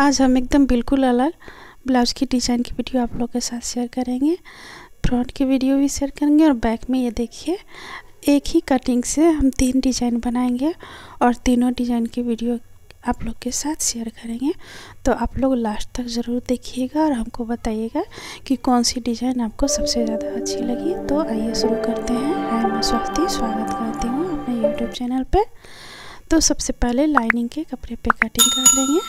आज हम एकदम बिल्कुल अलग ब्लाउज की डिज़ाइन की वीडियो आप लोगों के साथ शेयर करेंगे। फ्रंट की वीडियो भी शेयर करेंगे और बैक में ये देखिए एक ही कटिंग से हम तीन डिज़ाइन बनाएंगे और तीनों डिज़ाइन की वीडियो आप लोग के साथ शेयर करेंगे। तो आप लोग लास्ट तक ज़रूर देखिएगा और हमको बताइएगा कि कौन सी डिज़ाइन आपको सबसे ज़्यादा अच्छी लगी। तो आइए शुरू करते हैं। हाय, मैं स्वास्ति, स्वागत करती हूँ अपने यूट्यूब चैनल पे। तो सबसे पहले लाइनिंग के कपड़े पे कटिंग कर लेंगे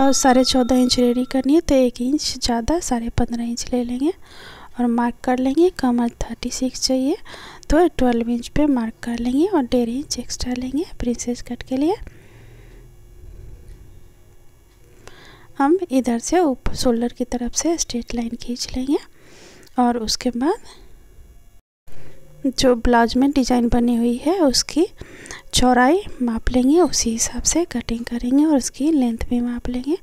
और 14.5 इंच रेडी करनी है, तो 1 इंच ज़्यादा 15.5 इंच ले लेंगे और मार्क कर लेंगे। कमर 36 चाहिए तो 12 इंच पे मार्क कर लेंगे और 1.5 इंच एक्स्ट्रा लेंगे प्रिंसेस कट के लिए। हम इधर से ऊपर शोल्डर की तरफ से स्ट्रेट लाइन खींच लेंगे और उसके बाद जो ब्लाउज में डिज़ाइन बनी हुई है उसकी चौड़ाई माप लेंगे, उसी हिसाब से कटिंग करेंगे और उसकी लेंथ भी माप लेंगे।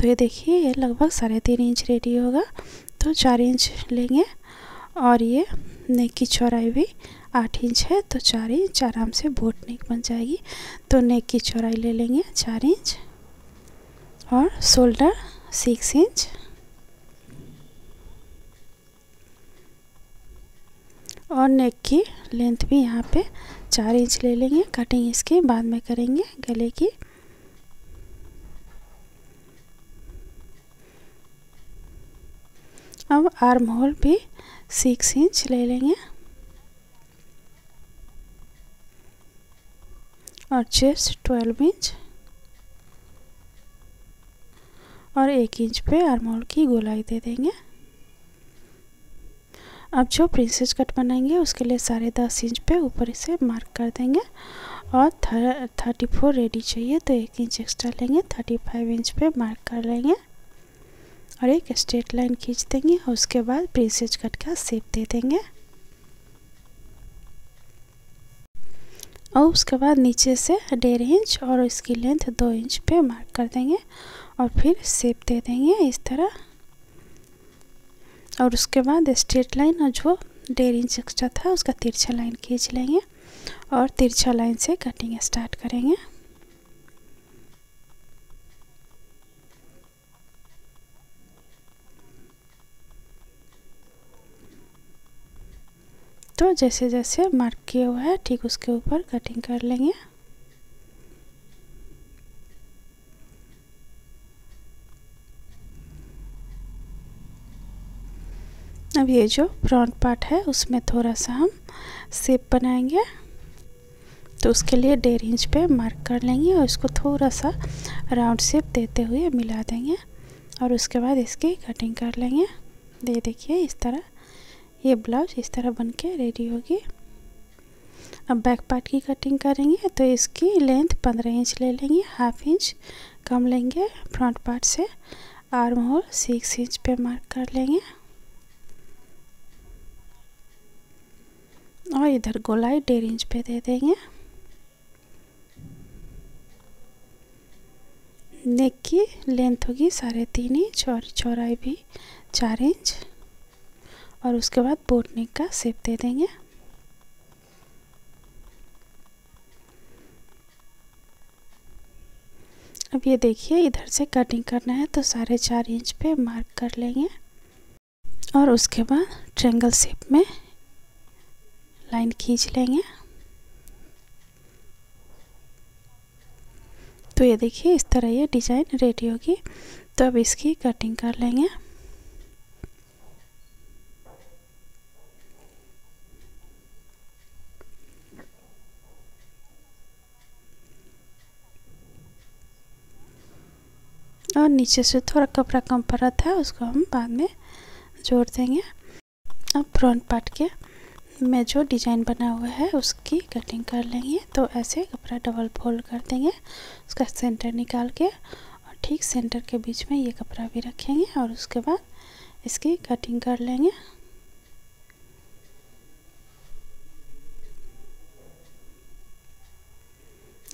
तो ये देखिए ये लगभग 3.5 इंच रेडी होगा, तो 4 इंच लेंगे और ये नेक की चौड़ाई भी 8 इंच है तो 4 इंच आराम से बोट नेक बन जाएगी। तो नेक की चौड़ाई ले लेंगे 4 इंच और शोल्डर 6 इंच और नेक की लेंथ भी यहाँ पे 4 इंच ले लेंगे। कटिंग इसके बाद में करेंगे गले की। अब आर्म होल भी 6 इंच ले लेंगे और चेस्ट 12 इंच और 1 इंच पे आर्म होल की गोलाई दे देंगे। अब जो प्रिंसेस कट बनाएंगे उसके लिए 10.5 इंच पे ऊपर इसे मार्क कर देंगे और 34 रेडी चाहिए तो 1 इंच एक्स्ट्रा लेंगे। 35 इंच पे मार्क कर लेंगे और एक स्ट्रेट लाइन खींच देंगे और उसके बाद प्रिंसेस कट का शेप दे देंगे। और उसके बाद नीचे से 1.5 इंच और इसकी लेंथ 2 इंच पे मार्क कर देंगे और फिर शेप दे देंगे इस तरह। और उसके बाद स्ट्रेट लाइन और जो 1.5 इंच एक्स्ट्रा था उसका तिरछा लाइन खींच लेंगे और तिरछा लाइन से कटिंग स्टार्ट करेंगे। तो जैसे जैसे मार्क किया हुआ है ठीक उसके ऊपर कटिंग कर लेंगे। अब ये जो फ्रंट पार्ट है उसमें थोड़ा सा हम शेप बनाएंगे, तो उसके लिए 1.5 इंच पे मार्क कर लेंगे और इसको थोड़ा सा राउंड शेप देते हुए मिला देंगे और उसके बाद इसकी कटिंग कर लेंगे। ये देखिए इस तरह ये ब्लाउज इस तरह बन के रेडी होगी। अब बैक पार्ट की कटिंग करेंगे, तो इसकी लेंथ 15 इंच ले लेंगे, 1/2 इंच कम लेंगे फ्रंट पार्ट से। आर्म होल 6 इंच पे मार्क कर लेंगे और इधर गोलाई 1.5 इंच पे दे देंगे। नेक की लेंथ होगी 3.5 इंच और चौड़ाई भी 4 इंच और उसके बाद बोट नेक का शेप दे देंगे। अब ये देखिए इधर से कटिंग करना है, तो 4.5 इंच पे मार्क कर लेंगे और उसके बाद ट्रायंगल शेप में लाइन खींच लेंगे। तो ये देखिए इस तरह ये डिज़ाइन रेडी होगी। तो अब इसकी कटिंग कर लेंगे। और नीचे से थोड़ा कपड़ा कम पड़ा था उसको हम बाद में जोड़ देंगे। अब फ्रंट पार्ट के में जो डिज़ाइन बना हुआ है उसकी कटिंग कर लेंगे। तो ऐसे कपड़ा डबल फोल्ड कर देंगे, उसका सेंटर निकाल के और ठीक सेंटर के बीच में ये कपड़ा भी रखेंगे और उसके बाद इसकी कटिंग कर लेंगे।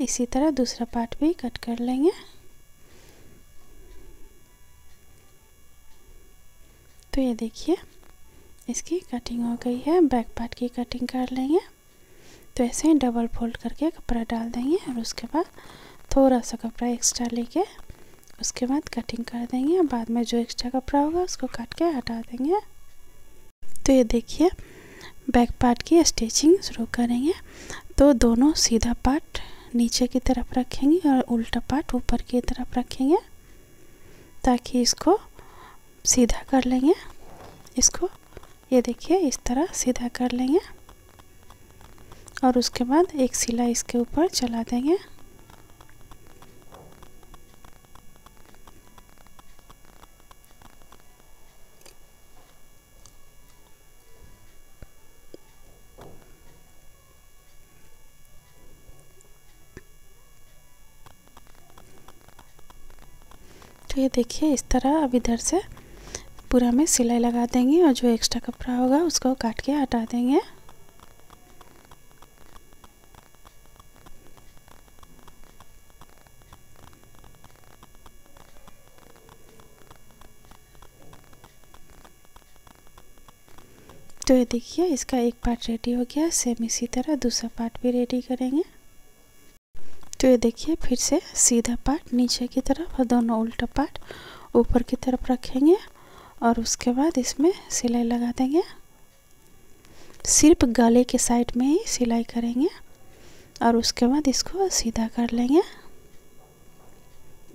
इसी तरह दूसरा पार्ट भी कट कर लेंगे। तो ये देखिए इसकी कटिंग हो गई है। बैक पार्ट की कटिंग कर लेंगे, तो ऐसे ही डबल फोल्ड करके कपड़ा डाल देंगे और उसके बाद थोड़ा सा कपड़ा एक्स्ट्रा लेके उसके बाद कटिंग कर देंगे और बाद में जो एक्स्ट्रा कपड़ा होगा उसको काट के हटा देंगे। तो ये देखिए बैक पार्ट की स्टिचिंग शुरू करेंगे। तो दोनों सीधा पार्ट नीचे की तरफ रखेंगे और उल्टा पार्ट ऊपर की तरफ रखेंगे, ताकि इसको सीधा कर लेंगे। इसको ये देखिए इस तरह सीधा कर लेंगे और उसके बाद एक सिलाई इसके ऊपर चला देंगे। तो ये देखिए इस तरह अब इधर से पूरा में सिलाई लगा देंगे और जो एक्स्ट्रा कपड़ा होगा उसको काट के हटा देंगे। तो ये देखिए इसका एक पार्ट रेडी हो गया। सेम इसी तरह दूसरा पार्ट भी रेडी करेंगे। तो ये देखिए फिर से सीधा पार्ट नीचे की तरफ और दोनों उल्टा पार्ट ऊपर की तरफ रखेंगे और उसके बाद इसमें सिलाई लगा देंगे। सिर्फ गले के साइड में ही सिलाई करेंगे और उसके बाद इसको सीधा कर लेंगे।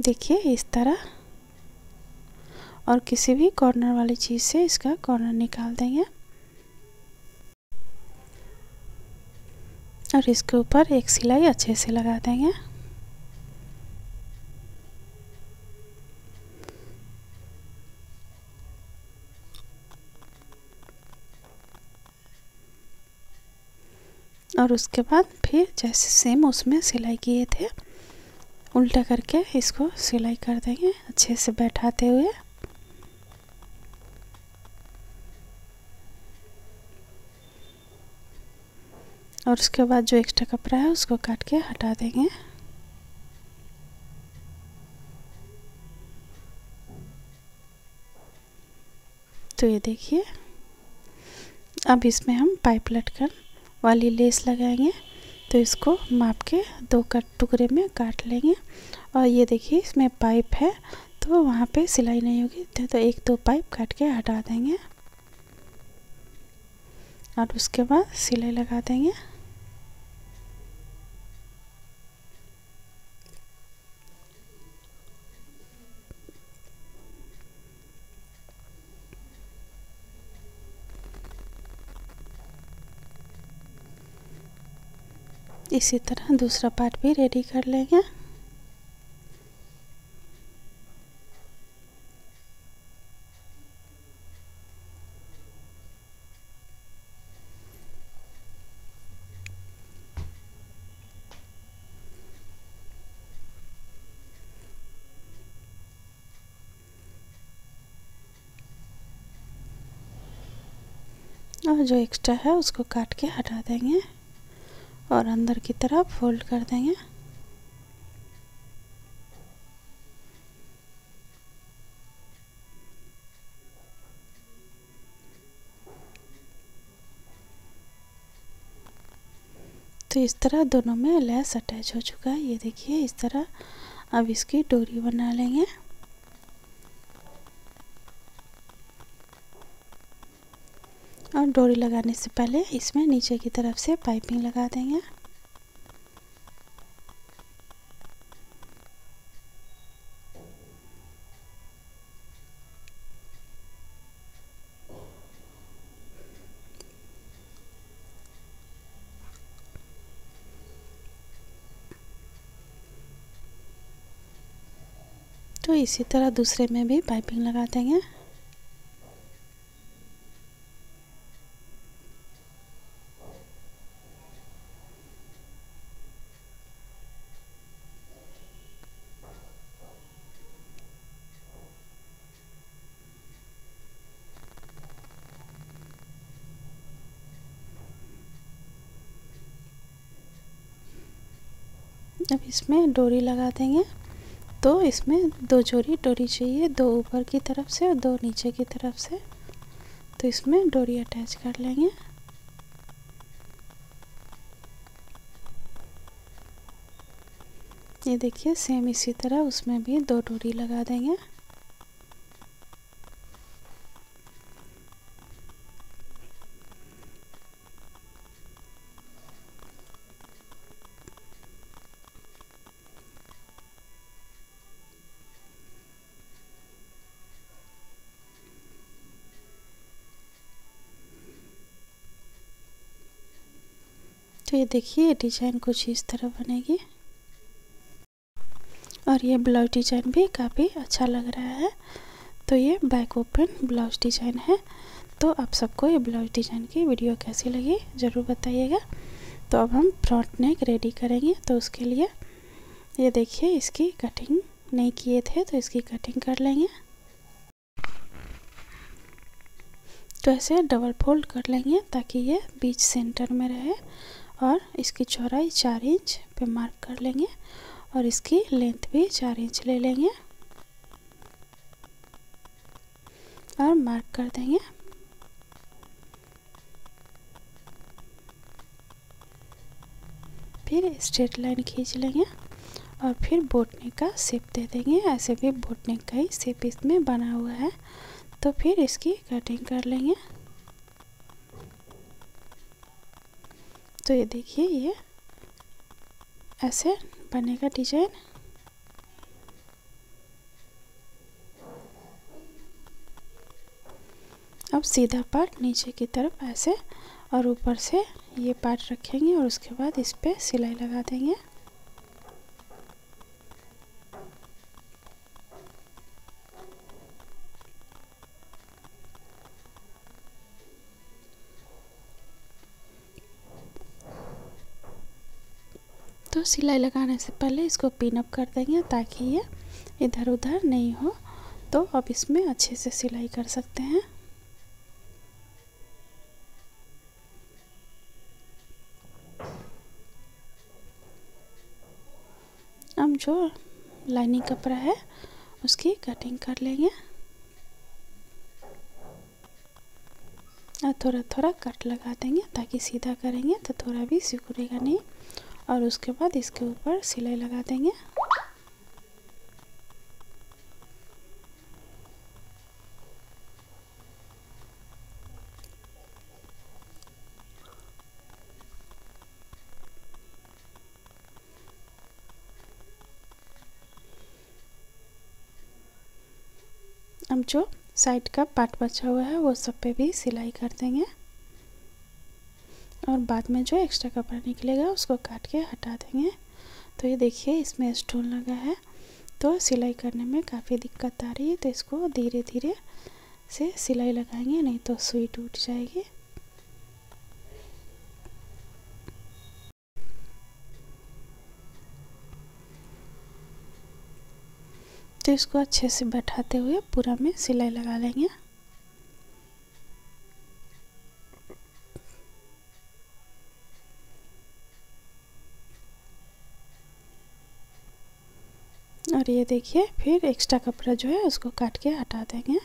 देखिए इस तरह, और किसी भी कॉर्नर वाली चीज़ से इसका कॉर्नर निकाल देंगे और इसके ऊपर एक सिलाई अच्छे से लगा देंगे। और उसके बाद फिर जैसे सेम उसमें सिलाई किए थे उल्टा करके इसको सिलाई कर देंगे अच्छे से बैठाते हुए। और उसके बाद जो एक्स्ट्रा कपड़ा है उसको काट के हटा देंगे। तो ये देखिए अब इसमें हम पाइप लटकन वाली लेस लगाएंगे। तो इसको माप के दो टुकड़े में काट लेंगे। और ये देखिए इसमें पाइप है तो वहाँ पे सिलाई नहीं होगी, तो एक दो पाइप काट के हटा देंगे और उसके बाद सिलाई लगा देंगे। इसी तरह दूसरा पार्ट भी रेडी कर लेंगे। और जो एक्स्ट्रा है उसको काट के हटा देंगे और अंदर की तरफ फोल्ड कर देंगे। तो इस तरह दोनों में लेस अटैच हो चुका है। ये देखिए इस तरह अब इसकी डोरी बना लेंगे। और डोरी लगाने से पहले इसमें नीचे की तरफ से पाइपिंग लगा देंगे। तो इसी तरह दूसरे में भी पाइपिंग लगा देंगे। अब इसमें डोरी लगा देंगे। तो इसमें दो जोड़ी डोरी चाहिए, दो ऊपर की तरफ से और दो नीचे की तरफ से। तो इसमें डोरी अटैच कर लेंगे। ये देखिए सेम इसी तरह उसमें भी दो डोरी लगा देंगे। तो ये देखिए डिजाइन कुछ इस तरह बनेगी और ये ब्लाउज डिजाइन भी काफ़ी अच्छा लग रहा है। तो ये बैक ओपन ब्लाउज डिजाइन है। तो आप सबको ये ब्लाउज डिजाइन की वीडियो कैसी लगी ज़रूर बताइएगा। तो अब हम फ्रंट नेक रेडी करेंगे। तो उसके लिए ये देखिए इसकी कटिंग नहीं किए थे तो इसकी कटिंग कर लेंगे। तो ऐसे डबल फोल्ड कर लेंगे ताकि ये बीच सेंटर में रहे और इसकी चौड़ाई 4 इंच पे मार्क कर लेंगे और इसकी लेंथ भी 4 इंच ले लेंगे और मार्क कर देंगे। फिर स्ट्रेट लाइन खींच लेंगे और फिर बोट नेक का शेप दे देंगे। ऐसे भी बोट नेक का ही शेप इसमें बना हुआ है। तो फिर इसकी कटिंग कर लेंगे। तो ये देखिए ये ऐसे बनेगा डिजाइन। अब सीधा पार्ट नीचे की तरफ ऐसे और ऊपर से ये पार्ट रखेंगे और उसके बाद इस पे सिलाई लगा देंगे। तो सिलाई लगाने से पहले इसको पिन अप कर देंगे ताकि ये इधर उधर नहीं हो। तो अब इसमें अच्छे से सिलाई कर सकते हैं। हम जो लाइनिंग कपड़ा है उसकी कटिंग कर लेंगे और थोड़ा थोड़ा कट लगा देंगे ताकि सीधा करेंगे तो थोड़ा भी सिकुड़ेगा नहीं। और उसके बाद इसके ऊपर सिलाई लगा देंगे। हम जो साइड का पार्ट बचा हुआ है वो सब पे भी सिलाई कर देंगे और बाद में जो एक्स्ट्रा कपड़ा निकलेगा उसको काट के हटा देंगे। तो ये देखिए इसमें स्टोन लगा है। तो सिलाई करने में काफ़ी दिक्कत आ रही है तो इसको धीरे धीरे से सिलाई लगाएंगे नहीं तो सुई टूट जाएगी। तो इसको अच्छे से बैठाते हुए पूरा में सिलाई लगा लेंगे। और ये देखिए फिर एक्स्ट्रा कपड़ा जो है उसको काट के हटा देंगे।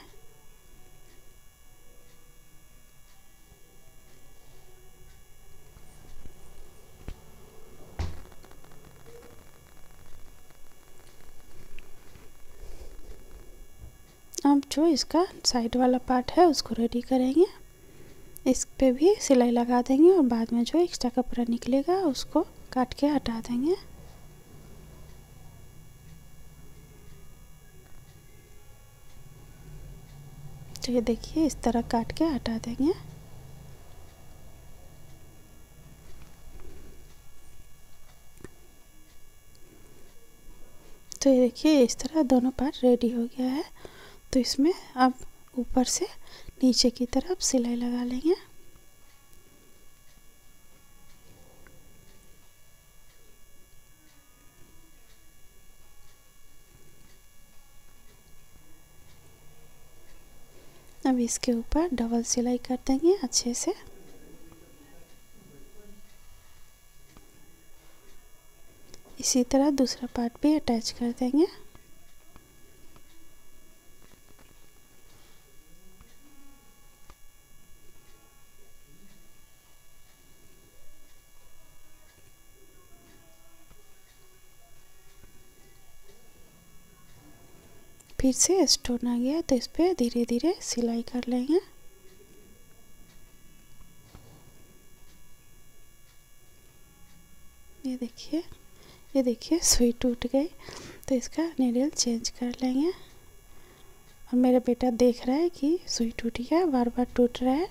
अब जो इसका साइड वाला पार्ट है उसको रेडी करेंगे। इस पे भी सिलाई लगा देंगे और बाद में जो एक्स्ट्रा कपड़ा निकलेगा उसको काट के हटा देंगे। तो ये देखिए इस तरह काट के हटा देंगे। तो ये देखिए इस तरह दोनों पार्ट रेडी हो गया है। तो इसमें अब ऊपर से नीचे की तरफ सिलाई लगा लेंगे। अब इसके ऊपर डबल सिलाई कर देंगे अच्छे से। इसी तरह दूसरा पार्ट भी अटैच कर देंगे। फिर से स्टोन आ गया तो इस पर धीरे धीरे सिलाई कर लेंगे। ये देखिए सुई टूट गई तो इसका नीडल चेंज कर लेंगे। और मेरा बेटा देख रहा है कि सुई टूट गया, बार बार टूट रहा है।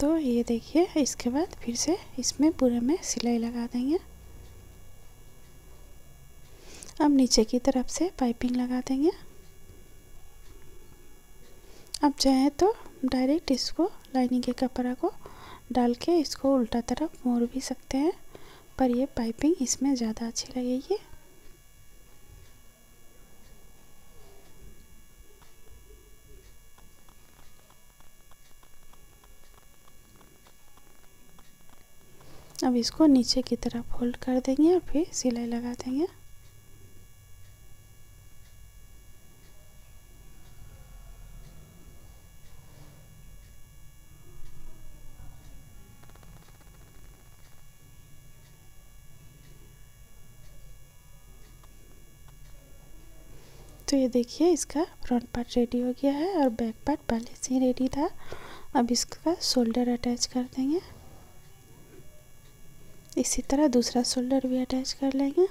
तो ये देखिए इसके बाद फिर से इसमें पूरे में सिलाई लगा देंगे। अब नीचे की तरफ से पाइपिंग लगा देंगे। अब चाहे तो डायरेक्ट इसको लाइनिंग के कपड़ा को डाल के इसको उल्टा तरफ मोड़ भी सकते हैं, पर ये पाइपिंग इसमें ज़्यादा अच्छी लगेगी। अब इसको नीचे की तरफ फोल्ड कर देंगे और फिर सिलाई लगा देंगे। तो ये देखिए इसका फ्रंट पार्ट रेडी हो गया है और बैक पार्ट पहले से ही रेडी था। अब इसका शोल्डर अटैच कर देंगे। इसी तरह दूसरा शोल्डर भी अटैच कर लेंगे।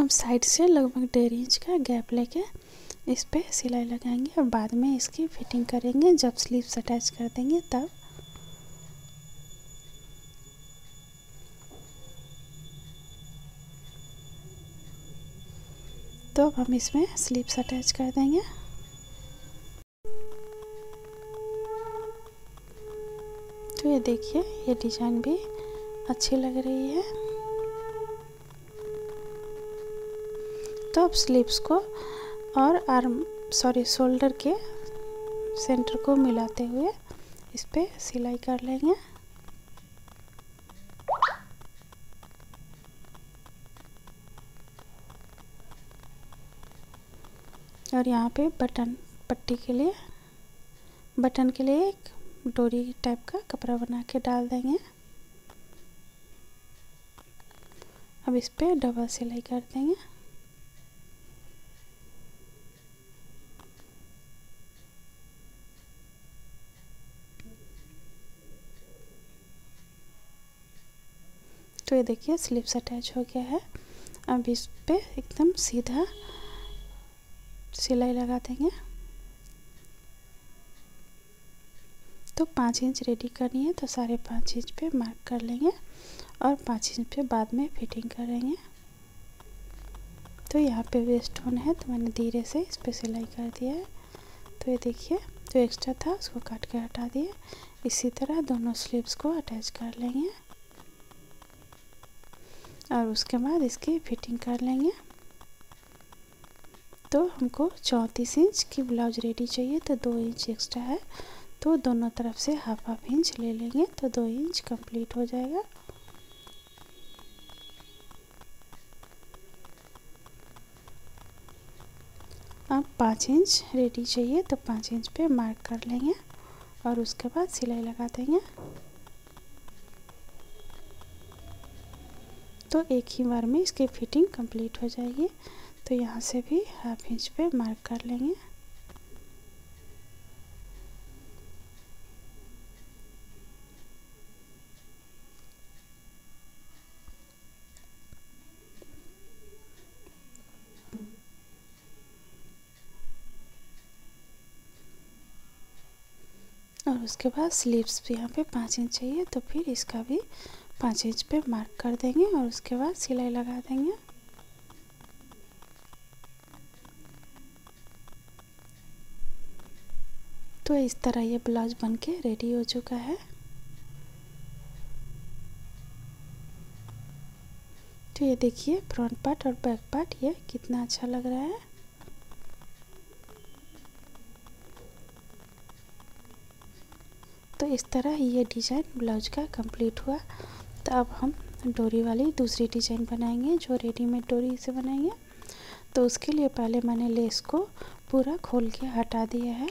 अब साइड से लगभग 1.5 इंच का गैप लेके इस पे सिलाई लगाएंगे और बाद में इसकी फिटिंग करेंगे। जब स्लीव्स अटैच कर देंगे तब। तो अब हम इसमें स्लीव्स अटैच कर देंगे। तो ये देखिए ये डिज़ाइन भी अच्छी लग रही है। तो अब स्लीव्स को और शोल्डर के सेंटर को मिलाते हुए इस पे सिलाई कर लेंगे। और यहाँ पे बटन के लिए एक डोरी टाइप का कपड़ा बना के डाल देंगे। अब इस पे डबल सिलाई कर देंगे। तो ये देखिए स्लीव्स अटैच हो गया है। अब इस पे एकदम सीधा सिलाई लगा देंगे। तो 5 इंच रेडी करनी है तो 5.5 इंच पे मार्क कर लेंगे और 5 इंच पे बाद में फिटिंग करेंगे। तो यहाँ पे भी स्टोन है तो मैंने धीरे से इस पे सिलाई कर दिया है। तो ये देखिए जो एक्स्ट्रा था उसको काट के हटा दिए। इसी तरह दोनों स्लीव्स को अटैच कर लेंगे और उसके बाद इसकी फिटिंग कर लेंगे। तो हमको 34 इंच की ब्लाउज रेडी चाहिए तो 2 इंच एक्स्ट्रा है तो दोनों तरफ से ½ इंच ले लेंगे तो 2 इंच कंप्लीट हो जाएगा। अब 5 इंच रेडी चाहिए तो 5 इंच पे मार्क कर लेंगे और उसके बाद सिलाई लगा देंगे। तो एक ही बार में इसकी फिटिंग कंप्लीट हो जाएगी। तो यहाँ से भी ½ इंच पे मार्क कर लेंगे। और उसके बाद स्लीव्स भी यहाँ पे 5 इंच चाहिए तो फिर इसका भी 5 इंच पे मार्क कर देंगे और उसके बाद सिलाई लगा देंगे। तो इस तरह ये ब्लाउज बनके रेडी हो चुका है। तो ये देखिए फ्रंट पार्ट और बैक पार्ट ये कितना अच्छा लग रहा है। तो इस तरह ये डिज़ाइन ब्लाउज का कंप्लीट हुआ। तो अब हम डोरी वाली दूसरी डिज़ाइन बनाएंगे जो रेडीमेड डोरी से बनाएंगे। तो उसके लिए पहले मैंने लेस को पूरा खोल के हटा दिया है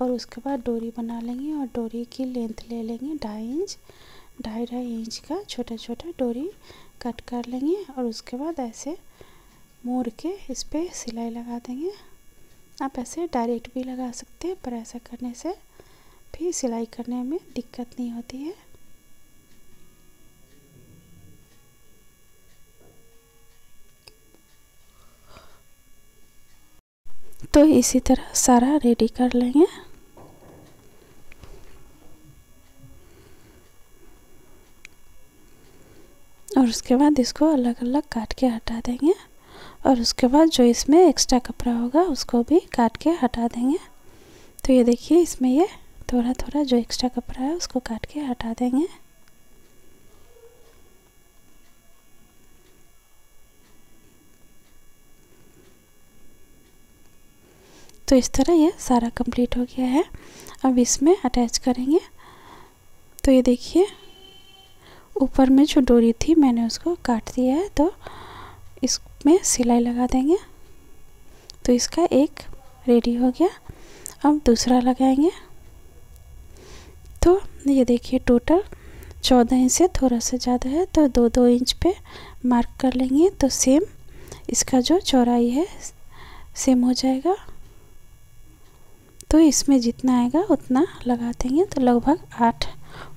और उसके बाद डोरी बना लेंगे और डोरी की लेंथ ले लेंगे 2.5 इंच, 2.5 इंच का छोटा छोटा डोरी कट कर लेंगे और उसके बाद ऐसे मोड़ के इस पर सिलाई लगा देंगे। आप ऐसे डायरेक्ट भी लगा सकते हैं, पर ऐसा करने से फिर सिलाई करने में दिक्कत नहीं होती है। तो इसी तरह सारा रेडी कर लेंगे। और उसके बाद इसको अलग अलग काट के हटा देंगे और उसके बाद जो इसमें एक्स्ट्रा कपड़ा होगा उसको भी काट के हटा देंगे। तो ये देखिए, इसमें ये थोड़ा थोड़ा जो एक्स्ट्रा कपड़ा है उसको काट के हटा देंगे। तो इस तरह ये सारा कंप्लीट हो गया है। अब इसमें अटैच करेंगे। तो ये देखिए, ऊपर में जो डोरी थी मैंने उसको काट दिया है, तो इसमें सिलाई लगा देंगे। तो इसका एक रेडी हो गया। अब दूसरा लगाएंगे। तो ये देखिए, टोटल 14 इंच से थोड़ा सा ज़्यादा है, तो 2-2 इंच पे मार्क कर लेंगे। तो सेम इसका जो चौड़ाई है सेम हो जाएगा। तो इसमें जितना आएगा उतना लगा देंगे। तो लगभग 8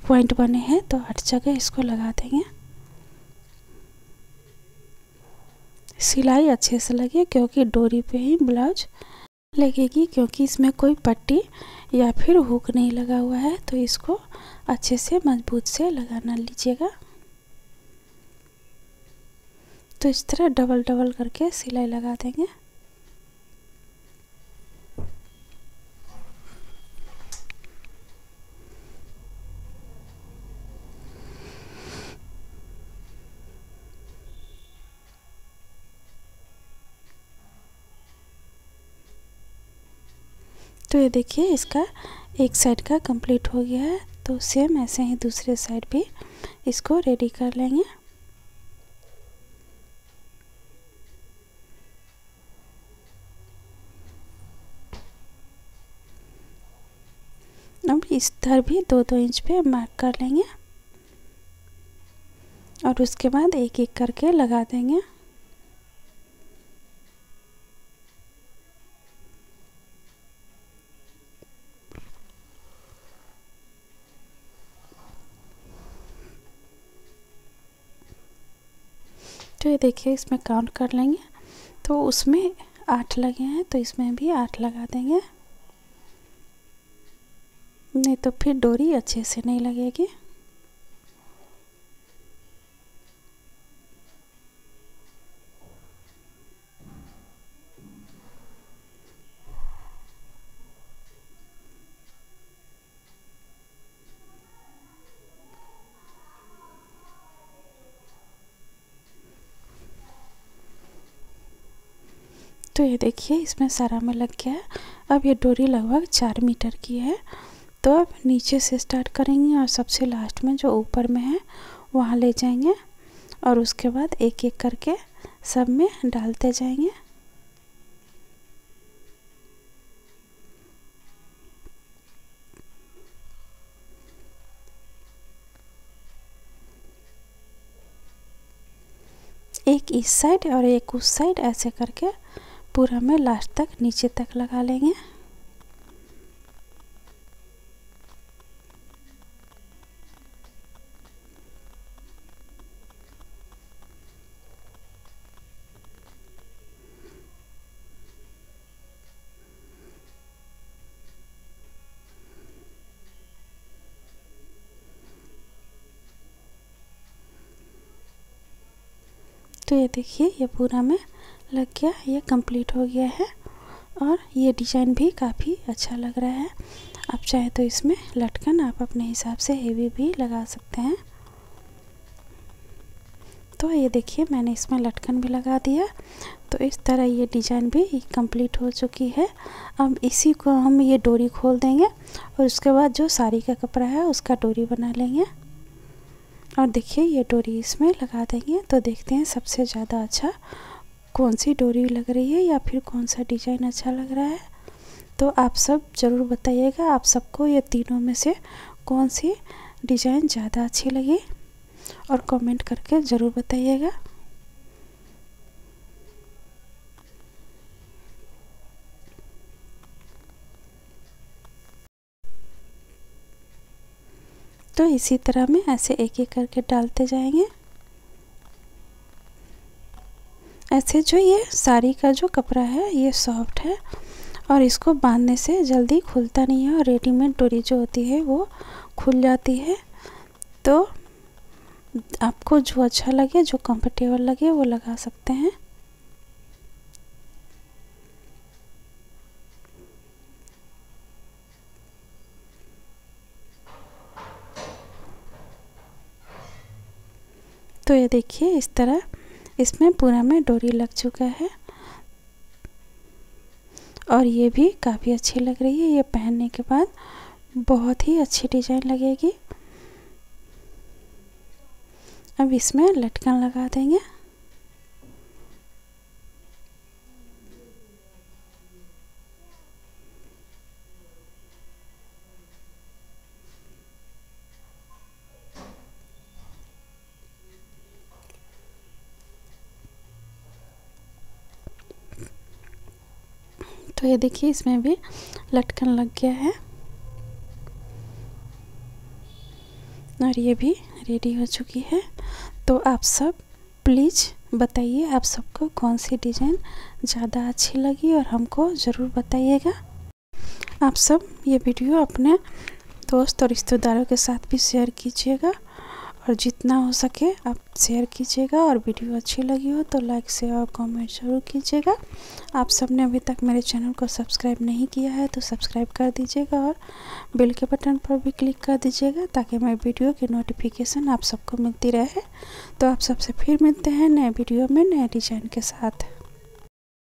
पॉइंट बने हैं, तो 8 जगह इसको लगा देंगे। सिलाई अच्छे से लगे, क्योंकि डोरी पे ही ब्लाउज लगेगी, क्योंकि इसमें कोई पट्टी या फिर हुक नहीं लगा हुआ है। तो इसको अच्छे से मजबूत से लगाना लीजिएगा। तो इस तरह डबल डबल करके सिलाई लगा देंगे। तो ये देखिए, इसका एक साइड का कंप्लीट हो गया है। तो सेम ऐसे ही दूसरे साइड भी इसको रेडी कर लेंगे। अब इस तरह भी 2-2 इंच पे मार्क कर लेंगे और उसके बाद एक एक करके लगा देंगे। तो ये देखिए, इसमें काउंट कर लेंगे। तो उसमें 8 लगे हैं, तो इसमें भी 8 लगा देंगे, नहीं तो फिर डोरी अच्छे से नहीं लगेगी। तो ये देखिए, इसमें सारा में लग गया है। अब ये डोरी लगभग 4 मीटर की है। तो अब नीचे से स्टार्ट करेंगे और सबसे लास्ट में जो ऊपर में है वहाँ ले जाएंगे और उसके बाद एक एक करके सब में डालते जाएंगे। एक इस साइड और एक उस साइड, ऐसे करके पूरा में लास्ट तक नीचे तक लगा लेंगे। तो ये देखिए, ये पूरा में लग गया, ये कंप्लीट हो गया है। और ये डिज़ाइन भी काफ़ी अच्छा लग रहा है। आप चाहे तो इसमें लटकन आप अपने हिसाब से हेवी भी लगा सकते हैं। तो ये देखिए, मैंने इसमें लटकन भी लगा दिया। तो इस तरह ये डिज़ाइन भी कंप्लीट हो चुकी है। अब इसी को हम ये डोरी खोल देंगे और उसके बाद जो साड़ी का कपड़ा है उसका डोरी बना लेंगे। और देखिए, ये डोरी इसमें लगा देंगे। तो देखते हैं सबसे ज़्यादा अच्छा कौन सी डोरी लग रही है या फिर कौन सा डिज़ाइन अच्छा लग रहा है। तो आप सब ज़रूर बताइएगा आप सबको ये तीनों में से कौन सी डिज़ाइन ज़्यादा अच्छी लगी और कमेंट करके ज़रूर बताइएगा। तो इसी तरह में ऐसे एक एक करके डालते जाएंगे। ऐसे जो ये साड़ी का जो कपड़ा है ये सॉफ्ट है और इसको बांधने से जल्दी खुलता नहीं है और रेडीमेड डोरी जो होती है वो खुल जाती है। तो आपको जो अच्छा लगे जो कंफर्टेबल लगे वो लगा सकते हैं। तो ये देखिए इस तरह इसमें पूरा में डोरी लग चुका है और ये भी काफ़ी अच्छी लग रही है। ये पहनने के बाद बहुत ही अच्छी डिज़ाइन लगेगी। अब इसमें लटकन लगा देंगे। तो ये देखिए इसमें भी लटकन लग गया है और ये भी रेडी हो चुकी है। तो आप सब प्लीज़ बताइए आप सबको कौन सी डिज़ाइन ज़्यादा अच्छी लगी और हमको ज़रूर बताइएगा। आप सब ये वीडियो अपने दोस्त और रिश्तेदारों के साथ भी शेयर कीजिएगा और जितना हो सके आप शेयर कीजिएगा और वीडियो अच्छी लगी हो तो लाइक शेयर और कमेंट ज़रूर कीजिएगा। आप सब ने अभी तक मेरे चैनल को सब्सक्राइब नहीं किया है तो सब्सक्राइब कर दीजिएगा और बेल के बटन पर भी क्लिक कर दीजिएगा ताकि मेरे वीडियो की नोटिफिकेशन आप सबको मिलती रहे। तो आप सबसे फिर मिलते हैं नए वीडियो में नए डिज़ाइन के साथ।